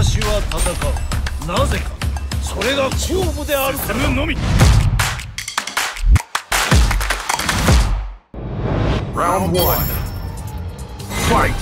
私は戦う。なぜか。それが勝負であるからのみ。Round one. Fight.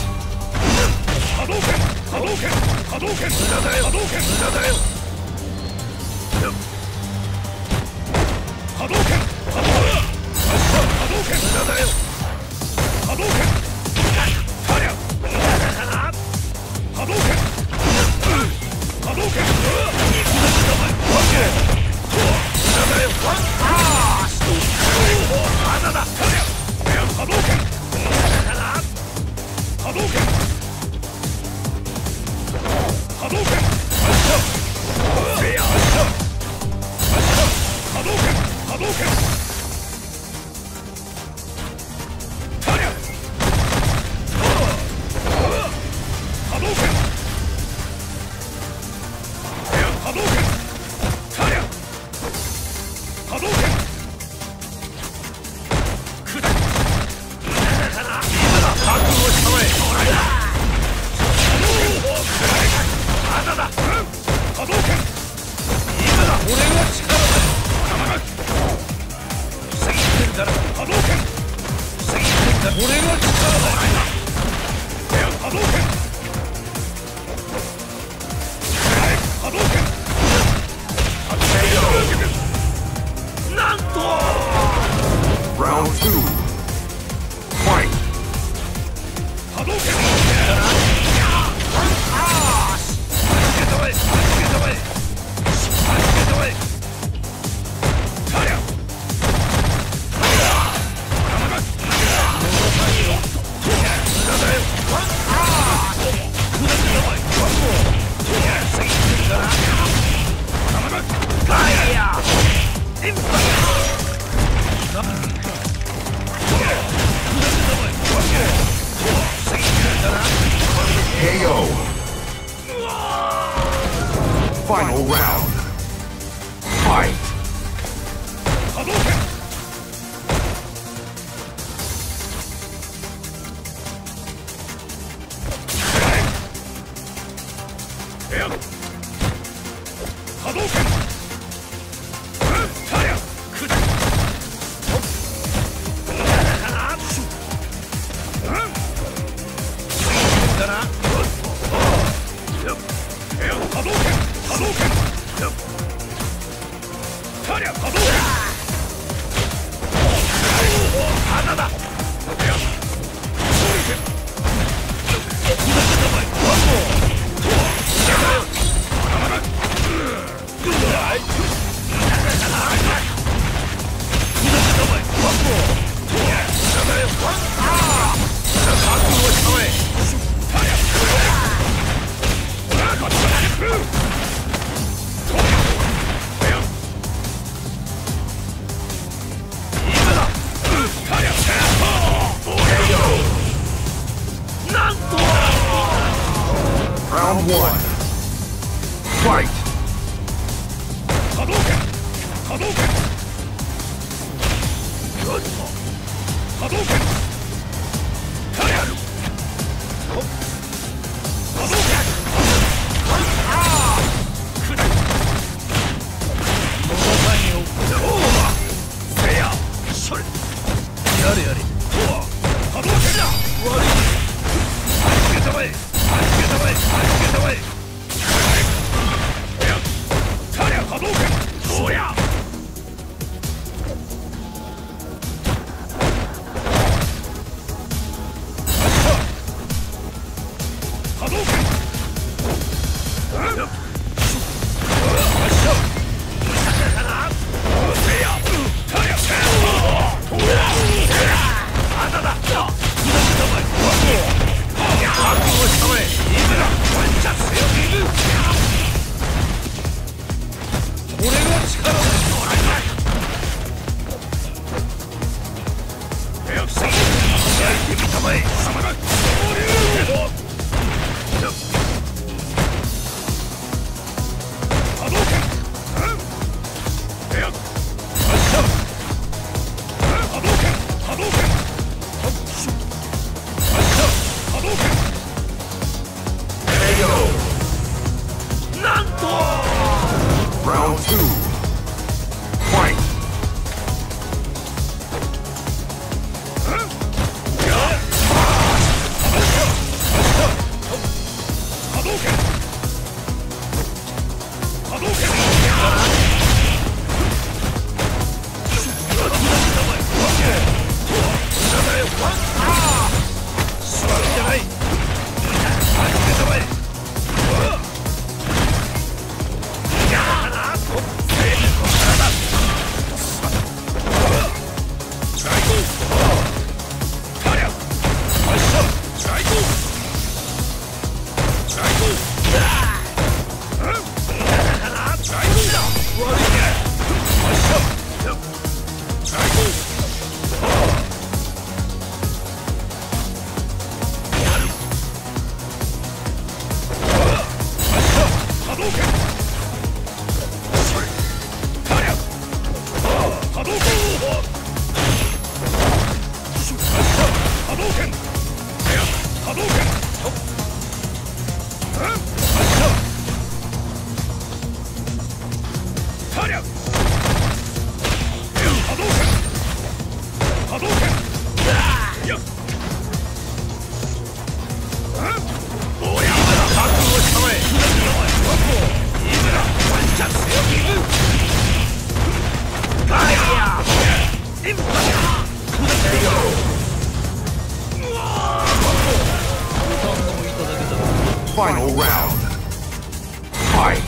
Fight!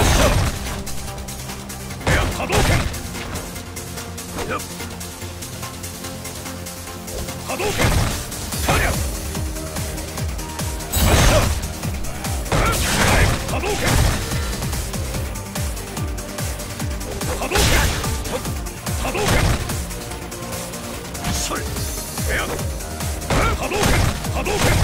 Assault! Air Hadoken! Yep. Hadoken! Fire! Assault! Air Hadoken! Hadoken! Hadoken! Assault! Air Hadoken! Hadoken!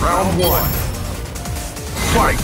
Round one. Fight!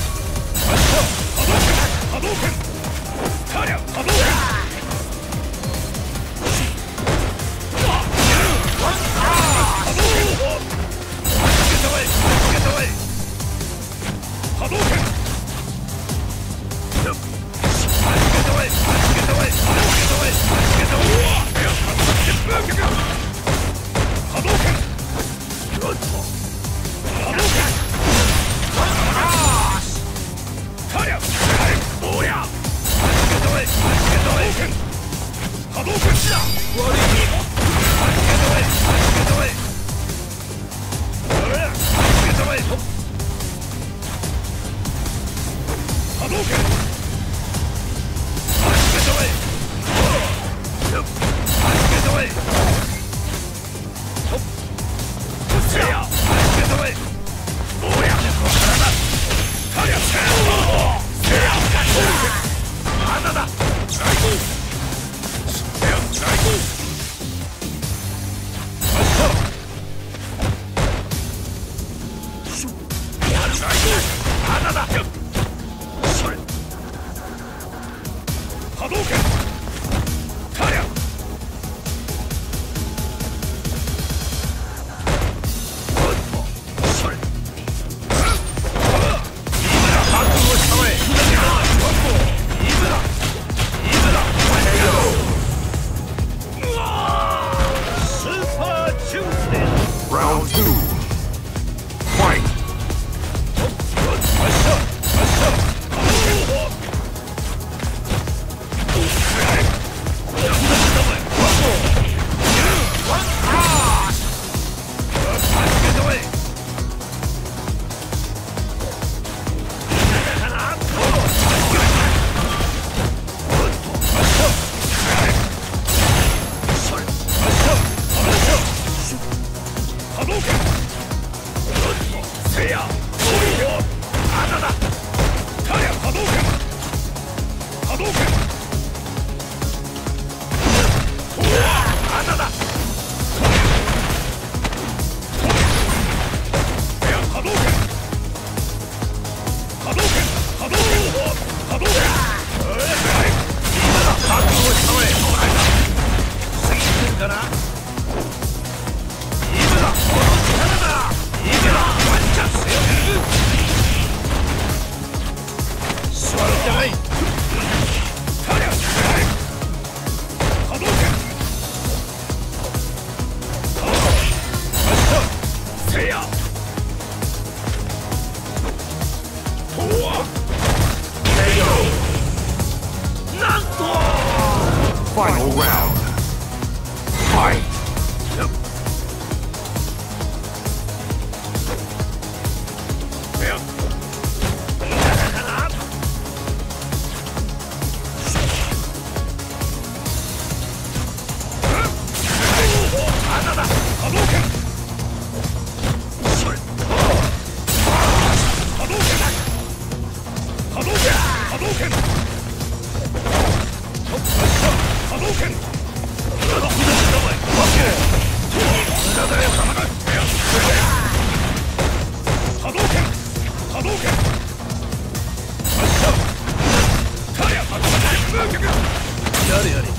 Final round. Fight! Hadoken! Hadoken! Hadoken! Hadoken! Hadoken!